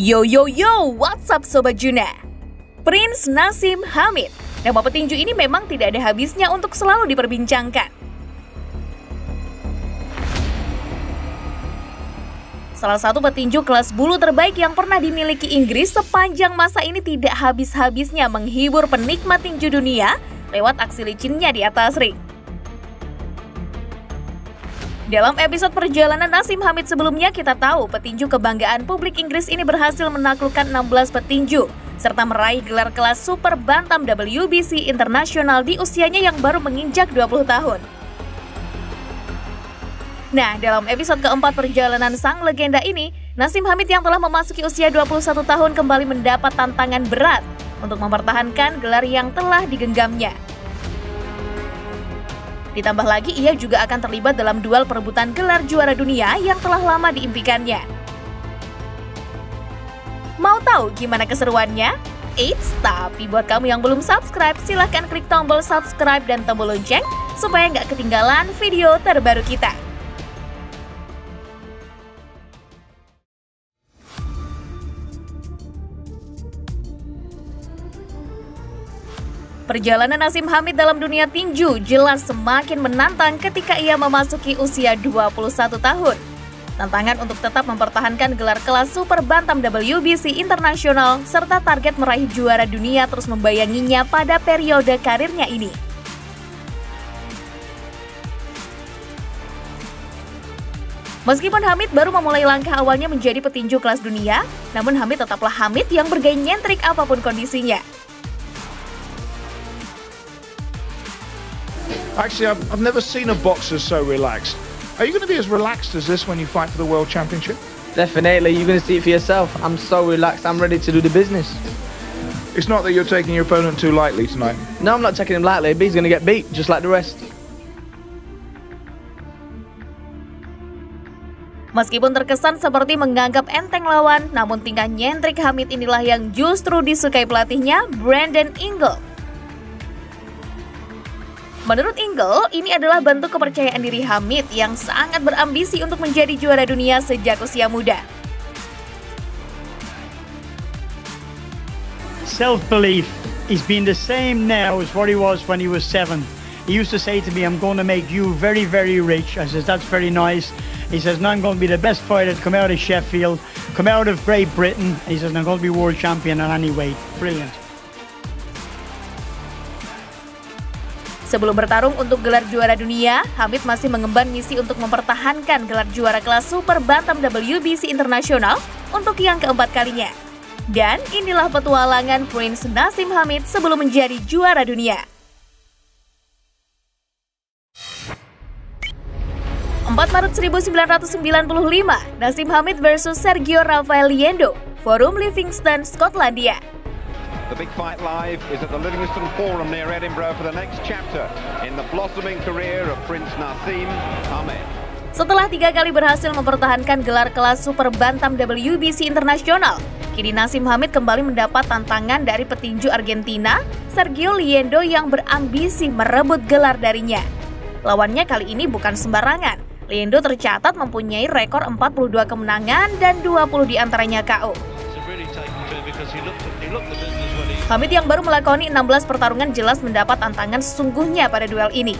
Yo yo yo, what's up Sobat Juna? Prince Naseem Hamed, nama petinju ini memang tidak ada habisnya untuk selalu diperbincangkan. Salah satu petinju kelas bulu terbaik yang pernah dimiliki Inggris sepanjang masa ini tidak habis-habisnya menghibur penikmat tinju dunia lewat aksi licinnya di atas ring. Dalam episode perjalanan Naseem Hamed sebelumnya, kita tahu petinju kebanggaan publik Inggris ini berhasil menaklukkan 16 petinju, serta meraih gelar kelas super bantam WBC internasional di usianya yang baru menginjak 20 tahun. Nah, dalam episode keempat perjalanan sang legenda ini, Naseem Hamed yang telah memasuki usia 21 tahun kembali mendapat tantangan berat untuk mempertahankan gelar yang telah digenggamnya. Ditambah lagi, ia juga akan terlibat dalam duel perebutan gelar juara dunia yang telah lama diimpikannya. Mau tahu gimana keseruannya? Eits, tapi buat kamu yang belum subscribe, silahkan klik tombol subscribe dan tombol lonceng supaya nggak ketinggalan video terbaru kita. Perjalanan Naseem Hamed dalam dunia tinju jelas semakin menantang ketika ia memasuki usia 21 tahun. Tantangan untuk tetap mempertahankan gelar kelas super bantam WBC internasional serta target meraih juara dunia terus membayanginya pada periode karirnya ini. Meskipun Hamed baru memulai langkah awalnya menjadi petinju kelas dunia, namun Hamed tetaplah Hamed yang bergaya nyentrik apapun kondisinya. Actually, I've never seen a boxer so relaxed. Are you going to be as relaxed as this when you fight for the World Championship? Definitely, you're going to see it for yourself. I'm so relaxed, I'm ready to do the business. It's not that you're taking your opponent too lightly tonight? No, I'm not taking him lightly, but he's going to get beat, just like the rest. Meskipun terkesan seperti menganggap enteng lawan, namun tingkah nyentrik Hamed inilah yang justru disukai pelatihnya, Brendan Ingle. Menurut Ingle, ini adalah bentuk kepercayaan diri Hamed yang sangat berambisi untuk menjadi juara dunia sejak usia muda. Self-belief. He's been the same now as what he was when he was 7. He used to say to me, "I'm going to make you very, very rich." I says, "That's very nice." He says, "No, I'm going to be the best fighter to come out of Sheffield, come out of Great Britain." He says, "I'm going to be world champion in any weight." Brilliant. Sebelum bertarung untuk gelar juara dunia, Hamed masih mengemban misi untuk mempertahankan gelar juara kelas super bantam WBC internasional untuk yang keempat kalinya. Dan inilah petualangan Prince Naseem Hamed sebelum menjadi juara dunia. 4 Maret 1995, Naseem Hamed versus Sergio Rafael Liendo, Forum Livingston, Skotlandia. The big fight live is at the Livingston Forum near Edinburgh for the next chapter in the blossoming career of Prince Naseem Hamed. Setelah 3 kali berhasil mempertahankan gelar kelas super bantam WBC internasional, kini Naseem Hamed kembali mendapat tantangan dari petinju Argentina, Sergio Liendo yang berambisi merebut gelar darinya. Lawannya kali ini bukan sembarangan. Liendo tercatat mempunyai rekor 42 kemenangan dan 20 diantaranya KO. Hamed yang baru melakoni 16 pertarungan jelas mendapat tantangan sesungguhnya pada duel ini.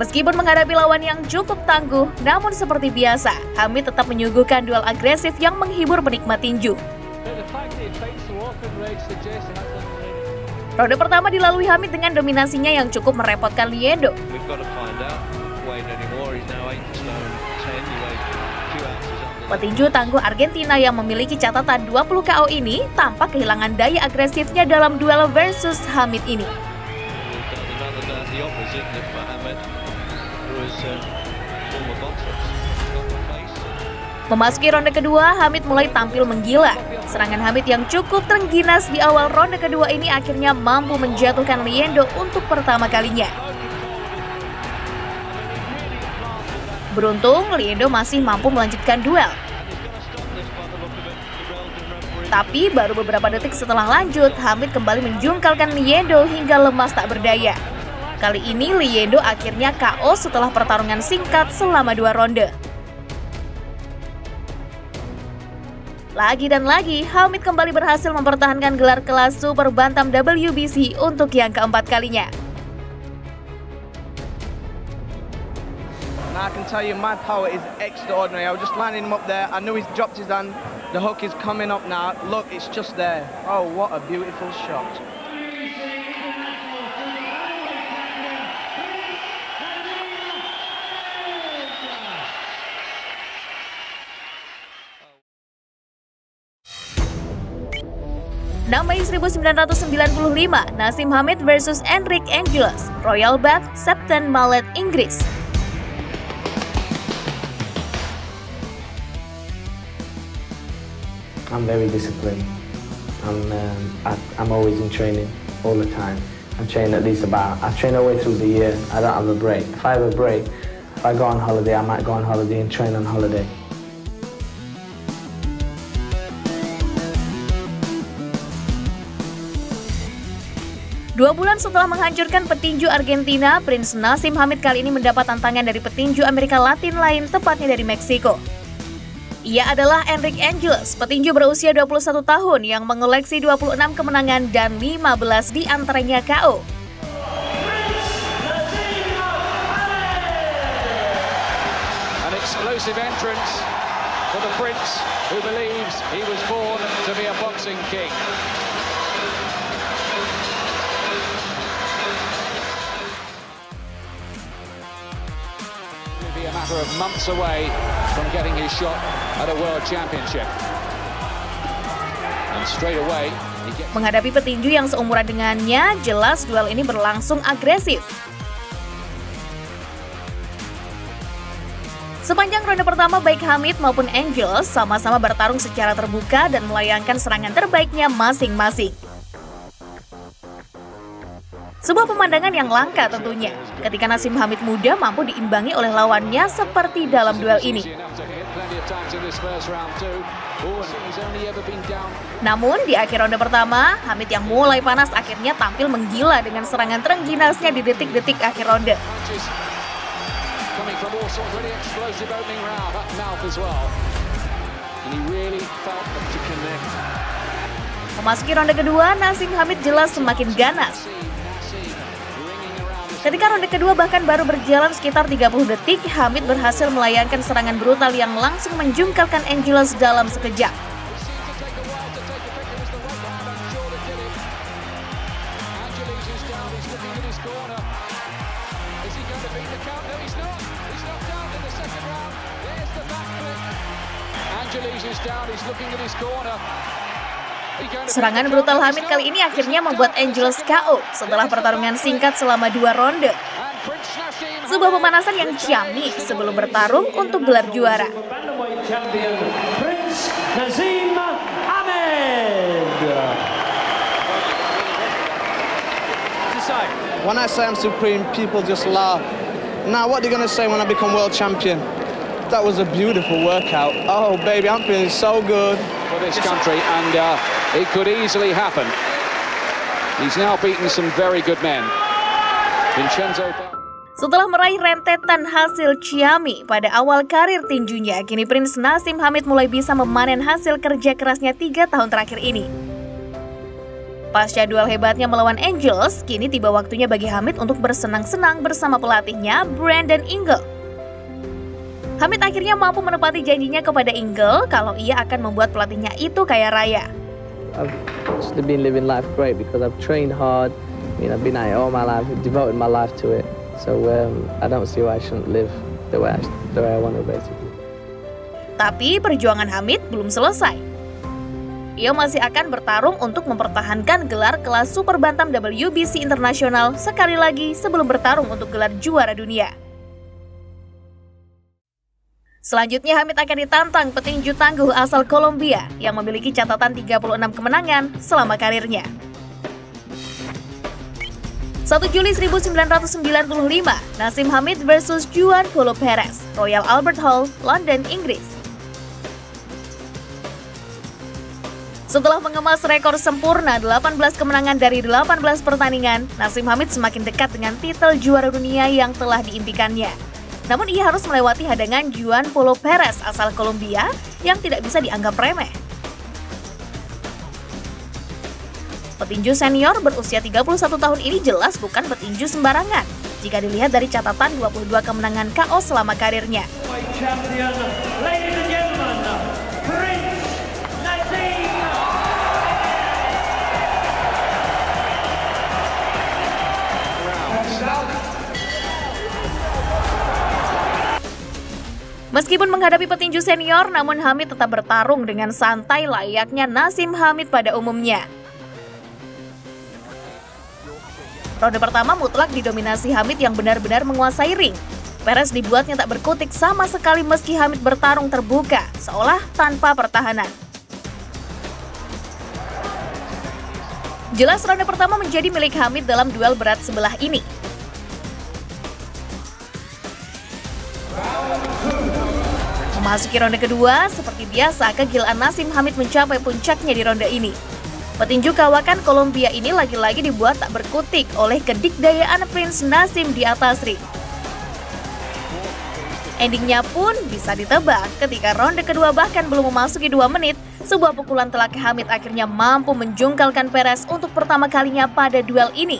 Meskipun menghadapi lawan yang cukup tangguh, namun seperti biasa, Hamed tetap menyuguhkan duel agresif yang menghibur penikmat tinju. Ronde pertama dilalui Hamed dengan dominasinya yang cukup merepotkan Liendo. Petinju tangguh Argentina yang memiliki catatan 20 KO ini tampak kehilangan daya agresifnya dalam duel versus Hamed ini. Memasuki ronde kedua, Hamed mulai tampil menggila. Serangan Hamed yang cukup terengginas di awal ronde kedua ini akhirnya mampu menjatuhkan Liendo untuk pertama kalinya. Beruntung, Liendo masih mampu melanjutkan duel. Tapi baru beberapa detik setelah lanjut, Hamed kembali menjungkalkan Liendo hingga lemas tak berdaya. Kali ini Liendo akhirnya KO setelah pertarungan singkat selama 2 ronde. Lagi dan lagi, Hamed kembali berhasil mempertahankan gelar kelas super bantam WBC untuk yang keempat kalinya. Now I can tell you my power is extraordinary. I was just lining him up there. I knew he's dropped his hand. The hook is coming up now. Look, it's just there. Oh, what a beautiful shot. Mei 1995, Naseem Hamed versus Enrique Angeles, Royal Bath, Sefton, Mallet, Inggris. I'm very disciplined. I'm always in training all the time. I train all the way through the year. I don't have a break. If I have a break, if I go on holiday, I might go on holiday and train on holiday. Dua bulan setelah menghancurkan petinju Argentina, Prince Naseem Hamed kali ini mendapat tantangan dari petinju Amerika Latin lain, tepatnya dari Meksiko. Ia adalah Enrique Angeles, petinju berusia 21 tahun yang mengoleksi 26 kemenangan dan 15 diantaranya KO. An explosive entrance for the Prince who believes he was born to be a boxing king. Of months away from getting his shot at a world championship. And straight away, menghadapi petinju yang seumuran dengannya, jelas duel ini berlangsung agresif. Sepanjang ronde pertama, baik Hamed maupun Angeles sama-sama bertarung secara terbuka dan melayangkan serangan terbaiknya masing-masing. Sebuah pemandangan yang langka tentunya, ketika Naseem Hamed muda mampu diimbangi oleh lawannya seperti dalam duel ini. Namun di akhir ronde pertama, Hamed yang mulai panas akhirnya tampil menggila dengan serangan terengginasnya di detik-detik akhir ronde. Memasuki ronde kedua, Naseem Hamed jelas semakin ganas. Ketika ronde kedua bahkan baru berjalan sekitar 30 detik, Hamed berhasil melayangkan serangan brutal yang langsung menjungkalkan Angeles dalam sekejap. Serangan brutal Hamed kali ini akhirnya membuat Angeles KO setelah pertarungan singkat selama 2 ronde. Sebuah pemanasan yang ciamik sebelum bertarung untuk gelar juara. Prince Naseem Hamed. When I say I'm supreme, people just laugh. Now what are they going to say when I become world champion? That was a beautiful workout. Oh baby, I'm feeling so good for this country, and it could easily happen. He's now beaten some very good men. Vincenzo. Setelah meraih rentetan hasil ciamik pada awal karir tinjunya, kini Prince Naseem Hamed mulai bisa memanen hasil kerja kerasnya 3 tahun terakhir ini. Pasca duel hebatnya melawan Angeles, kini tiba waktunya bagi Hamed untuk bersenang-senang bersama pelatihnya, Brendan Ingle. Hamed akhirnya mampu menepati janjinya kepada Ingle kalau ia akan membuat pelatihnya itu kaya raya. I've just been living life great because I've trained hard. I mean, I've been at it all my life, devoted my life to it. So I don't see why I shouldn't live the way I want to basically. Tapi perjuangan Hamed belum selesai. Ia masih akan bertarung untuk mempertahankan gelar kelas super bantam WBC internasional sekali lagi sebelum bertarung untuk gelar juara dunia. Selanjutnya Hamed akan ditantang petinju tangguh asal Kolombia yang memiliki catatan 36 kemenangan selama karirnya. 1 Juli 1995, Naseem Hamed versus Juan Polo Perez, Royal Albert Hall, London, Inggris. Setelah mengemas rekor sempurna 18 kemenangan dari 18 pertandingan, Naseem Hamed semakin dekat dengan titel juara dunia yang telah diimpikannya. Namun ia harus melewati hadangan Juan Polo Perez asal Kolombia yang tidak bisa dianggap remeh. Petinju senior berusia 31 tahun ini jelas bukan petinju sembarangan jika dilihat dari catatan 22 kemenangan KO selama karirnya. Champion, ladies and gentlemen, Prince Naseem Hamed. Meskipun menghadapi petinju senior, namun Hamed tetap bertarung dengan santai layaknya Naseem Hamed pada umumnya. Ronde pertama mutlak didominasi Hamed yang benar-benar menguasai ring. Perez dibuatnya tak berkutik sama sekali meski Hamed bertarung terbuka, seolah tanpa pertahanan. Jelas ronde pertama menjadi milik Hamed dalam duel berat sebelah ini. Memasuki ronde kedua, seperti biasa kegilaan Naseem Hamed mencapai puncaknya di ronde ini. Petinju kawakan Kolombia ini lagi-lagi dibuat tak berkutik oleh kedikdayaan Prince Naseem di atas ring. Endingnya pun bisa ditebak ketika ronde kedua bahkan belum memasuki 2 menit, sebuah pukulan telak Hamed akhirnya mampu menjungkalkan Perez untuk pertama kalinya pada duel ini.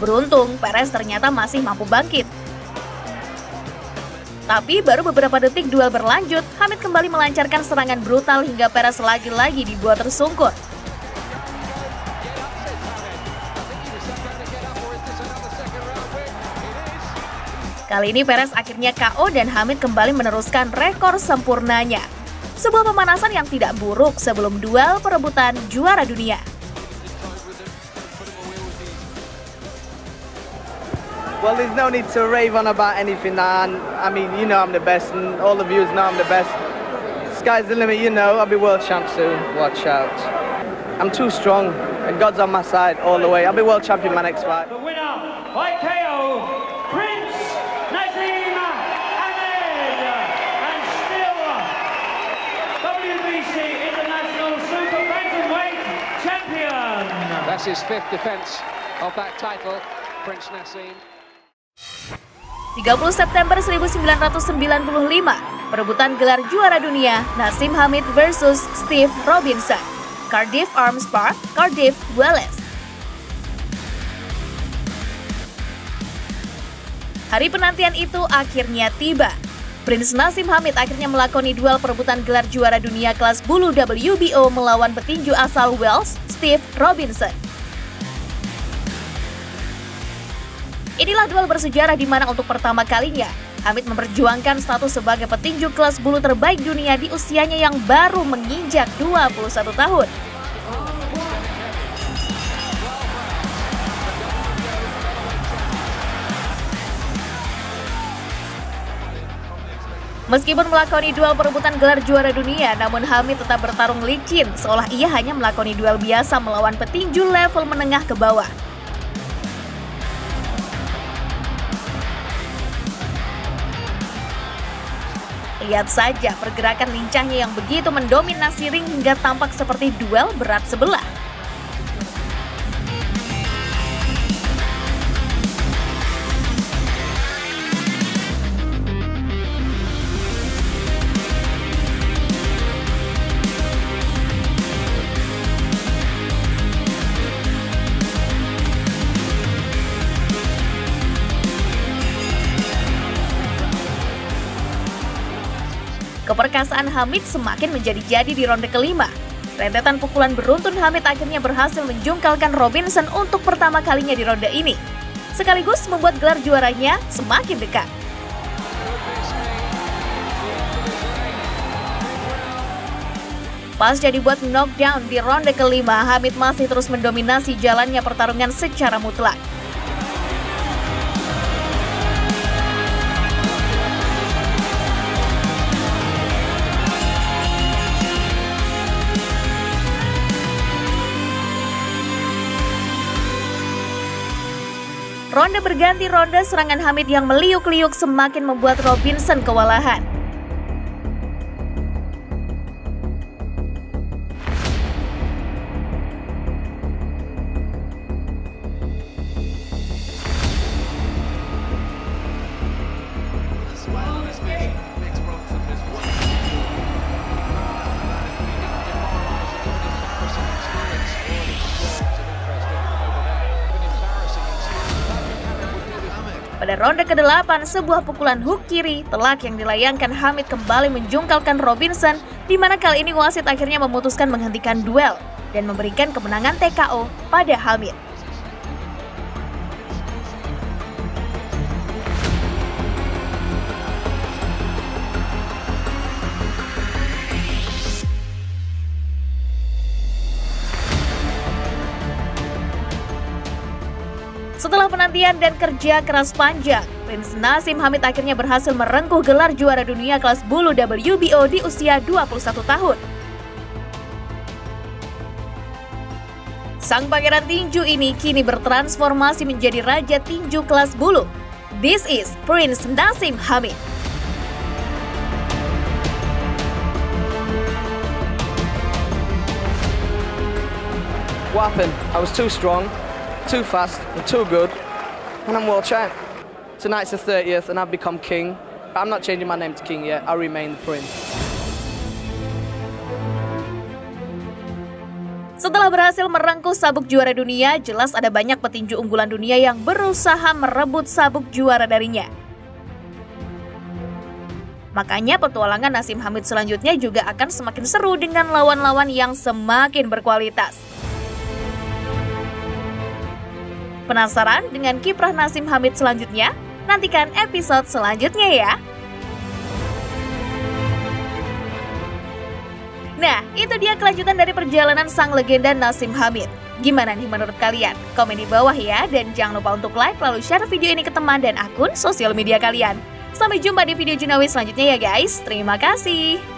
Beruntung, Perez ternyata masih mampu bangkit. Tapi baru beberapa detik duel berlanjut, Hamed kembali melancarkan serangan brutal hingga Perez lagi-lagi dibuat tersungkur. Kali ini Perez akhirnya KO dan Hamed kembali meneruskan rekor sempurnanya. Sebuah pemanasan yang tidak buruk sebelum duel perebutan juara dunia. Well, there's no need to rave on about anything. I mean, you know I'm the best and all the viewers know I'm the best. Sky's the limit, you know. I'll be world champ soon. Watch out. I'm too strong and God's on my side all the way. I'll be world champion my next fight. The winner by KO, Prince Naseem Hamed, and still WBC International Super Bantamweight Champion. That's his 5th defense of that title, Prince Naseem. 30 September 1995, perebutan gelar juara dunia Naseem Hamed versus Steve Robinson, Cardiff Arms Park, Cardiff, Wales. Hari penantian itu akhirnya tiba. Prince Naseem Hamed akhirnya melakoni duel perebutan gelar juara dunia kelas bulu WBO melawan petinju asal Wales, Steve Robinson. Inilah duel bersejarah di mana untuk pertama kalinya, Hamed memperjuangkan status sebagai petinju kelas bulu terbaik dunia di usianya yang baru menginjak 21 tahun. Meskipun melakoni duel perebutan gelar juara dunia, namun Hamed tetap bertarung licin, seolah ia hanya melakoni duel biasa melawan petinju level menengah ke bawah. Lihat saja pergerakan lincahnya yang begitu mendominasi ring hingga tampak seperti duel berat sebelah. Keperkasaan Hamed semakin menjadi-jadi di ronde kelima. Rentetan pukulan beruntun Hamed akhirnya berhasil menjungkalkan Robinson untuk pertama kalinya di ronde ini. Sekaligus membuat gelar juaranya semakin dekat. Pasca dibuat knockdown di ronde kelima, Hamed masih terus mendominasi jalannya pertarungan secara mutlak. Ronde berganti ronde, serangan Hamed yang meliuk-liuk semakin membuat Robinson kewalahan. Pada ronde ke-8, sebuah pukulan hook kiri telak yang dilayangkan Hamed kembali menjungkalkan Robinson, di mana kali ini wasit akhirnya memutuskan menghentikan duel dan memberikan kemenangan TKO pada Hamed. Setelah penantian dan kerja keras panjang, Prince Naseem Hamed akhirnya berhasil merengkuh gelar juara dunia kelas bulu WBO di usia 21 tahun. Sang pangeran tinju ini kini bertransformasi menjadi raja tinju kelas bulu. This is Prince Naseem Hamed. What happened? I was too strong. Too fast and too good, and I'm world champ. Tonight's the 30th, and I've become king. But I'm not changing my name to king yet. I remain the prince. Setelah berhasil merengkuh sabuk juara dunia, jelas ada banyak petinju unggulan dunia yang berusaha merebut sabuk juara darinya. Makanya petualangan Naseem Hamed selanjutnya juga akan semakin seru dengan lawan-lawan yang semakin berkualitas. Penasaran dengan kiprah Naseem Hamed selanjutnya? Nantikan episode selanjutnya ya! Nah, itu dia kelanjutan dari perjalanan sang legenda Naseem Hamed. Gimana nih menurut kalian? Komen di bawah ya, dan jangan lupa untuk like lalu share video ini ke teman dan akun sosial media kalian. Sampai jumpa di video Junawi selanjutnya ya guys, terima kasih!